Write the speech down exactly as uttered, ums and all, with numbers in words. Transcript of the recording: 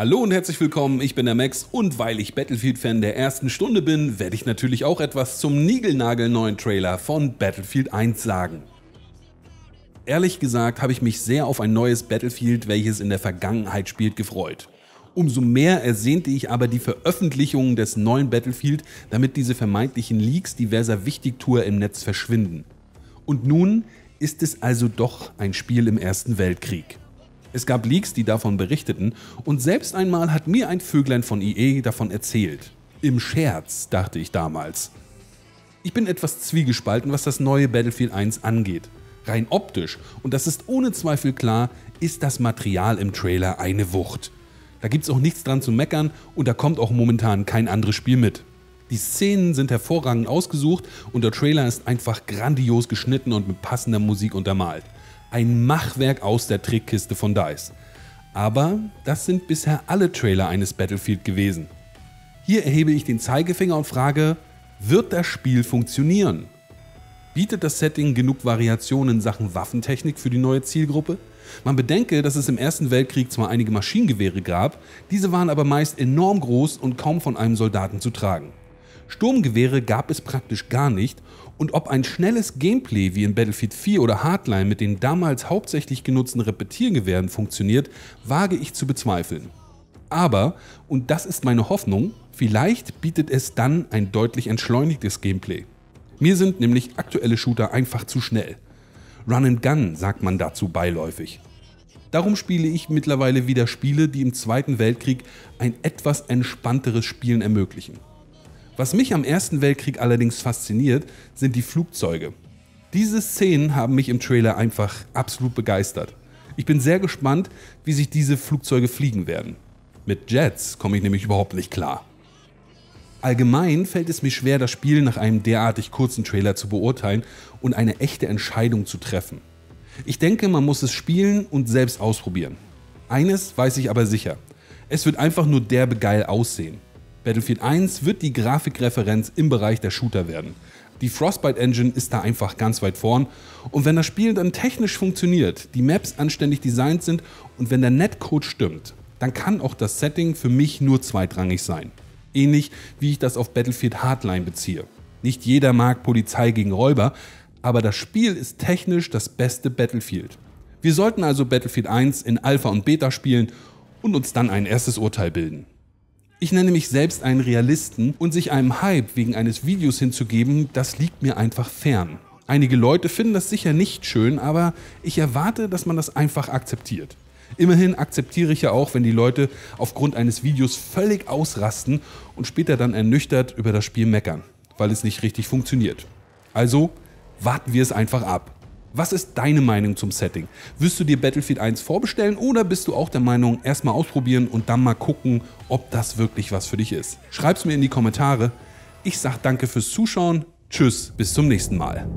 Hallo und herzlich willkommen, ich bin der Max und weil ich Battlefield-Fan der ersten Stunde bin, werde ich natürlich auch etwas zum niegelnagelneuen Trailer von Battlefield eins sagen. Ehrlich gesagt habe ich mich sehr auf ein neues Battlefield, welches in der Vergangenheit spielt, gefreut. Umso mehr ersehnte ich aber die Veröffentlichung des neuen Battlefield, damit diese vermeintlichen Leaks diverser Wichtigtour im Netz verschwinden. Und nun ist es also doch ein Spiel im Ersten Weltkrieg. Es gab Leaks, die davon berichteten, und selbst einmal hat mir ein Vöglein von E A davon erzählt. Im Scherz, dachte ich damals. Ich bin etwas zwiegespalten, was das neue Battlefield eins angeht. Rein optisch, und das ist ohne Zweifel klar, ist das Material im Trailer eine Wucht. Da gibt's auch nichts dran zu meckern und da kommt auch momentan kein anderes Spiel mit. Die Szenen sind hervorragend ausgesucht und der Trailer ist einfach grandios geschnitten und mit passender Musik untermalt. Ein Machwerk aus der Trickkiste von DICE. Aber das sind bisher alle Trailer eines Battlefield gewesen. Hier erhebe ich den Zeigefinger und frage, wird das Spiel funktionieren? Bietet das Setting genug Variationen in Sachen Waffentechnik für die neue Zielgruppe? Man bedenke, dass es im Ersten Weltkrieg zwar einige Maschinengewehre gab, diese waren aber meist enorm groß und kaum von einem Soldaten zu tragen. Sturmgewehre gab es praktisch gar nicht und ob ein schnelles Gameplay wie in Battlefield vier oder Hardline mit den damals hauptsächlich genutzten Repetiergewehren funktioniert, wage ich zu bezweifeln. Aber, und das ist meine Hoffnung, vielleicht bietet es dann ein deutlich entschleunigtes Gameplay. Mir sind nämlich aktuelle Shooter einfach zu schnell. Run and Gun sagt man dazu beiläufig. Darum spiele ich mittlerweile wieder Spiele, die im Zweiten Weltkrieg ein etwas entspannteres Spielen ermöglichen. Was mich am Ersten Weltkrieg allerdings fasziniert, sind die Flugzeuge. Diese Szenen haben mich im Trailer einfach absolut begeistert. Ich bin sehr gespannt, wie sich diese Flugzeuge fliegen werden. Mit Jets komme ich nämlich überhaupt nicht klar. Allgemein fällt es mir schwer, das Spiel nach einem derartig kurzen Trailer zu beurteilen und eine echte Entscheidung zu treffen. Ich denke, man muss es spielen und selbst ausprobieren. Eines weiß ich aber sicher, es wird einfach nur derbe geil aussehen. Battlefield eins wird die Grafikreferenz im Bereich der Shooter werden. Die Frostbite Engine ist da einfach ganz weit vorn und wenn das Spiel dann technisch funktioniert, die Maps anständig designt sind und wenn der Netcode stimmt, dann kann auch das Setting für mich nur zweitrangig sein. Ähnlich wie ich das auf Battlefield Hardline beziehe. Nicht jeder mag Polizei gegen Räuber, aber das Spiel ist technisch das beste Battlefield. Wir sollten also Battlefield eins in Alpha und Beta spielen und uns dann ein erstes Urteil bilden. Ich nenne mich selbst einen Realisten und sich einem Hype wegen eines Videos hinzugeben, das liegt mir einfach fern. Einige Leute finden das sicher nicht schön, aber ich erwarte, dass man das einfach akzeptiert. Immerhin akzeptiere ich ja auch, wenn die Leute aufgrund eines Videos völlig ausrasten und später dann ernüchtert über das Spiel meckern, weil es nicht richtig funktioniert. Also warten wir es einfach ab. Was ist deine Meinung zum Setting? Wirst du dir Battlefield eins vorbestellen oder bist du auch der Meinung, erstmal ausprobieren und dann mal gucken, ob das wirklich was für dich ist? Schreib's mir in die Kommentare. Ich sag danke fürs Zuschauen, tschüss, bis zum nächsten Mal.